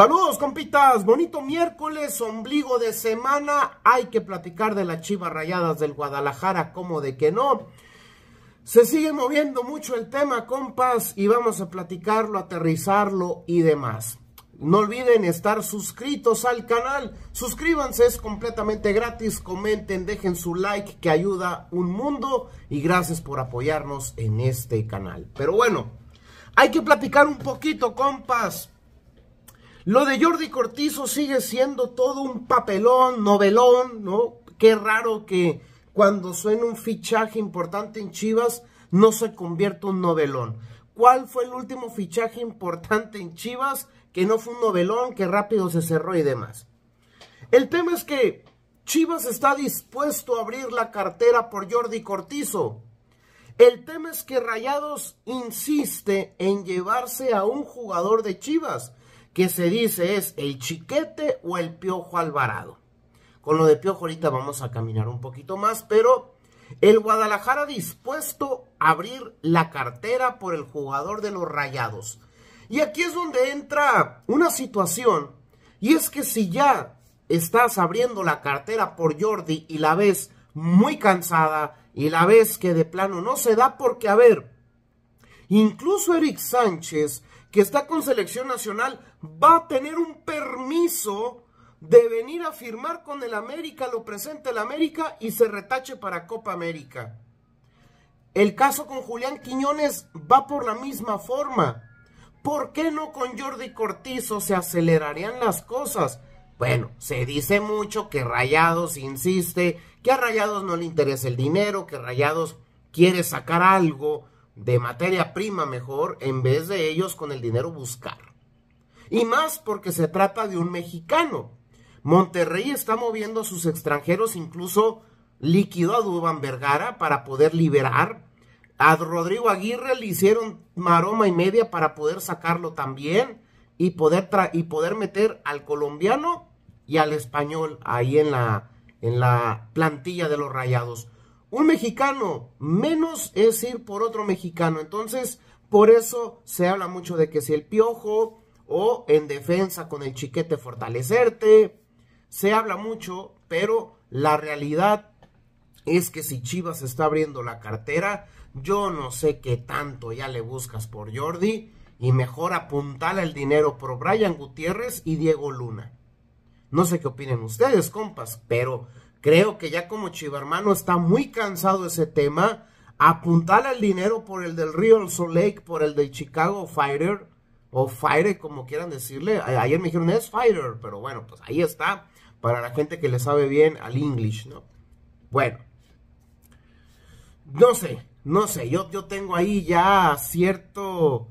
Saludos, compitas, bonito miércoles, ombligo de semana. Hay que platicar de las Chivas Rayadas del Guadalajara, como de que no. Se sigue moviendo mucho el tema, compas, y vamos a platicarlo, aterrizarlo y demás. No olviden estar suscritos al canal, suscríbanse, es completamente gratis, comenten, dejen su like que ayuda un mundo y gracias por apoyarnos en este canal. Pero bueno, hay que platicar un poquito, compas. Lo de Jordi Cortizo sigue siendo todo un papelón, novelón, ¿no? Qué raro que cuando suena un fichaje importante en Chivas no se convierta en un novelón. ¿Cuál fue el último fichaje importante en Chivas que no fue un novelón, que rápido se cerró y demás? El tema es que Chivas está dispuesto a abrir la cartera por Jordi Cortizo. El tema es que Rayados insiste en llevarse a un jugador de Chivas, que se dice es el Chiquete o el Piojo Alvarado. Con lo de Piojo ahorita vamos a caminar un poquito más, pero el Guadalajara dispuesto a abrir la cartera por el jugador de los Rayados. Y aquí es donde entra una situación, y es que si ya estás abriendo la cartera por Jordi y la ves muy cansada, y la ves que de plano no se da, porque a ver, incluso Eric Sánchez, que está con Selección Nacional, va a tener un permiso de venir a firmar con el América, lo presenta el América y se retache para Copa América. El caso con Julián Quiñones va por la misma forma. ¿Por qué no con Jordi Cortizo se acelerarían las cosas? Bueno, se dice mucho que Rayados insiste, que a Rayados no le interesa el dinero, que Rayados quiere sacar algo de materia prima mejor, en vez de ellos con el dinero buscar. Y más porque se trata de un mexicano. Monterrey está moviendo a sus extranjeros, incluso liquidó a Duván Vergara para poder liberar. A Rodrigo Aguirre le hicieron maroma y media para poder sacarlo también y poder meter al colombiano y al español ahí en la plantilla de los Rayados. Un mexicano menos es ir por otro mexicano. Entonces, por eso se habla mucho de que si el Piojo o en defensa con el Chiquete fortalecerte. Se habla mucho, pero la realidad es que si Chivas está abriendo la cartera, yo no sé qué tanto ya le buscas por Jordi. Y mejor apuntala el dinero por Brian Gutiérrez y Diego Luna. No sé qué opinen ustedes, compas, pero creo que ya como chivarmano está muy cansado ese tema. Apuntar al dinero por el del Río Salt Lake, por el del Chicago Fire, o Fire como quieran decirle. Ayer me dijeron es Fire, pero bueno, pues ahí está, para la gente que le sabe bien al English, ¿no? Bueno, no sé, yo tengo ahí ya cierto,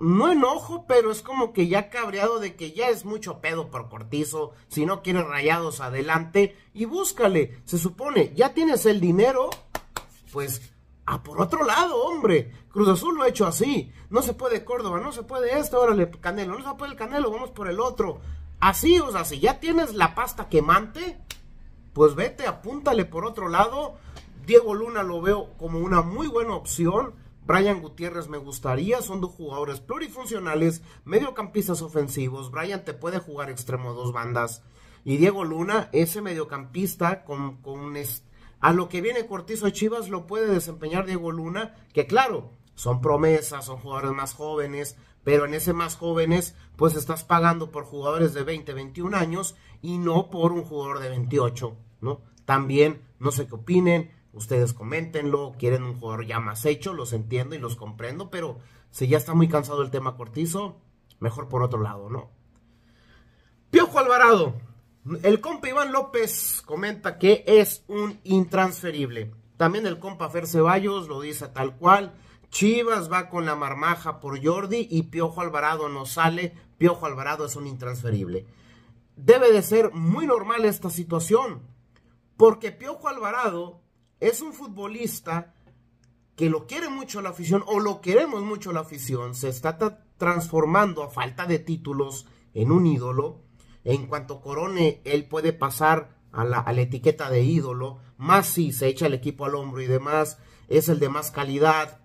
no enojo, pero es como que ya cabreado de que ya es mucho pedo por Cortizo. Si no quieres Rayados, adelante y búscale. Se supone, ya tienes el dinero, pues a por otro lado, hombre. Cruz Azul lo ha hecho así. No se puede Córdoba, no se puede esto, órale, Canelo. No se puede el Canelo, vamos por el otro. Así, o sea, si ya tienes la pasta quemante, pues vete, apúntale por otro lado. Diego Luna lo veo como una muy buena opción. Brian Gutiérrez me gustaría, son dos jugadores plurifuncionales, mediocampistas ofensivos. Brian te puede jugar extremo dos bandas. Y Diego Luna, ese mediocampista, a lo que viene Cortizo de Chivas lo puede desempeñar Diego Luna, que claro, son promesas, son jugadores más jóvenes, pero en ese más jóvenes, pues estás pagando por jugadores de 20, 21 años y no por un jugador de 28, ¿no? También, no sé qué opinen. Ustedes coméntenlo, quieren un jugador ya más hecho, los entiendo y los comprendo, pero si ya está muy cansado el tema Cortizo, mejor por otro lado, ¿no? Piojo Alvarado, el compa Iván López comenta que es un intransferible. También el compa Fer Ceballos lo dice tal cual, Chivas va con la marmaja por Jordi y Piojo Alvarado no sale, Piojo Alvarado es un intransferible. Debe de ser muy normal esta situación, porque Piojo Alvarado es un futbolista que lo quiere mucho la afición, o lo queremos mucho la afición. Se está transformando, a falta de títulos, en un ídolo. En cuanto corone, él puede pasar a la etiqueta de ídolo. Más si se echa el equipo al hombro y demás. Es el de más calidad.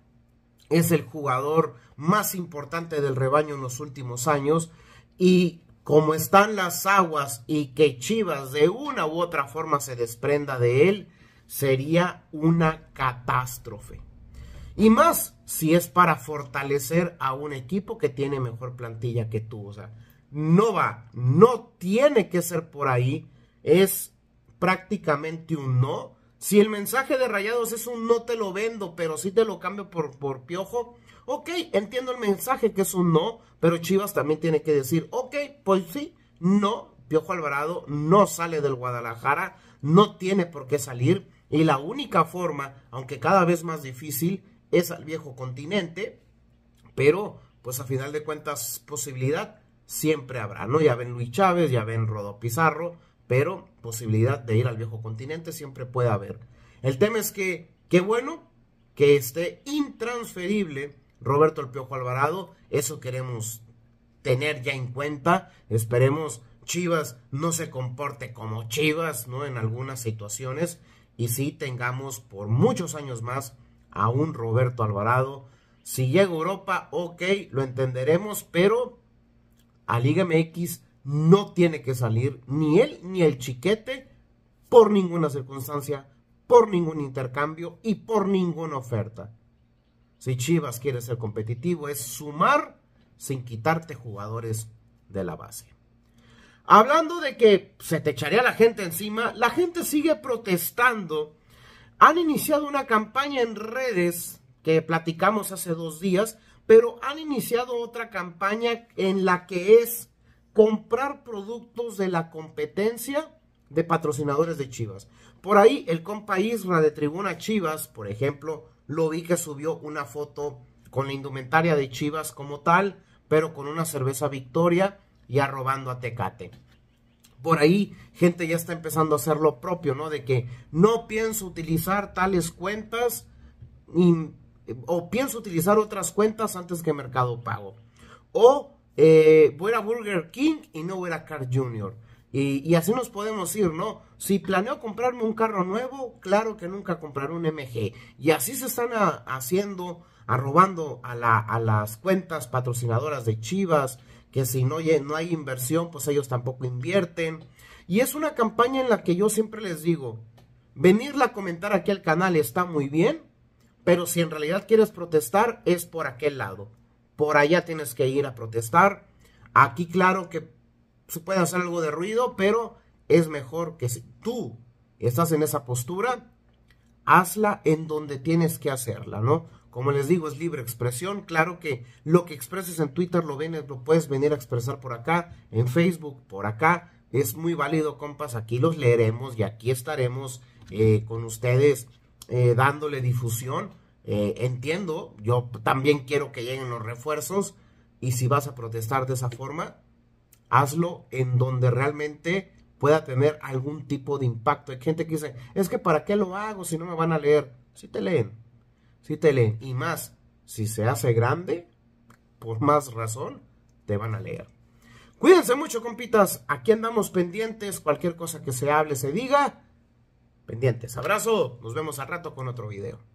Es el jugador más importante del rebaño en los últimos años. Y como están las aguas y que Chivas de una u otra forma se desprenda de él, sería una catástrofe. Y más si es para fortalecer a un equipo que tiene mejor plantilla que tú. O sea, no va, no tiene que ser por ahí. Es prácticamente un no. Si el mensaje de Rayados es un no te lo vendo, pero sí te lo cambio por Piojo. Ok, entiendo el mensaje que es un no, pero Chivas también tiene que decir, ok, pues sí, no, Piojo Alvarado no sale del Guadalajara, no tiene por qué salir, y la única forma, aunque cada vez más difícil, es al viejo continente, pero pues a final de cuentas posibilidad siempre habrá, ¿no? Ya ven Luis Chávez, ya ven Rodo Pizarro, pero posibilidad de ir al viejo continente siempre puede haber. El tema es que, qué bueno que esté intransferible Roberto el Piojo Alvarado, eso queremos tener ya en cuenta. Esperemos Chivas no se comporte como Chivas, ¿no?, en algunas situaciones, y sí tengamos por muchos años más a un Roberto Alvarado. Si llega a Europa, ok, lo entenderemos, pero a Liga MX no tiene que salir ni él ni el Chiquete por ninguna circunstancia, por ningún intercambio y por ninguna oferta. Si Chivas quiere ser competitivo, es sumar sin quitarte jugadores de la base. Hablando de que se te echaría la gente encima, la gente sigue protestando. Han iniciado una campaña en redes que platicamos hace 2 días, pero han iniciado otra campaña en la que es comprar productos de la competencia de patrocinadores de Chivas. Por ahí el compa Isra de Tribuna Chivas, por ejemplo, lo vi que subió una foto con la indumentaria de Chivas como tal, pero con una cerveza Victoria y arrobando a Tecate. Por ahí gente ya está empezando a hacer lo propio, ¿no? De que no pienso utilizar tales cuentas o pienso utilizar otras cuentas antes que Mercado Pago. O voy a Burger King y no voy a Car Junior. Y así nos podemos ir, ¿no? Si planeo comprarme un carro nuevo, claro que nunca compraré un MG. Y así se están arrobando a las cuentas patrocinadoras de Chivas, que si no hay inversión, pues ellos tampoco invierten. Y es una campaña en la que yo siempre les digo, venirla a comentar aquí al canal está muy bien, pero si en realidad quieres protestar, es por aquel lado. Por allá tienes que ir a protestar. Aquí claro que se puede hacer algo de ruido, pero es mejor que si tú estás en esa postura, hazla en donde tienes que hacerla, ¿no? Como les digo, es libre expresión. Claro que lo que expreses en Twitter lo puedes venir a expresar por acá, en Facebook, por acá. Es muy válido, compas. Aquí los leeremos y aquí estaremos con ustedes dándole difusión. Entiendo, yo también quiero que lleguen los refuerzos. Y si vas a protestar de esa forma, hazlo en donde realmente pueda tener algún tipo de impacto. Hay gente que dice, es que ¿para qué lo hago si no me van a leer? Sí te leen, sí te leen. Y más, si se hace grande, por más razón, te van a leer. Cuídense mucho, compitas. Aquí andamos pendientes. Cualquier cosa que se hable, se diga, pendientes. Abrazo. Nos vemos al rato con otro video.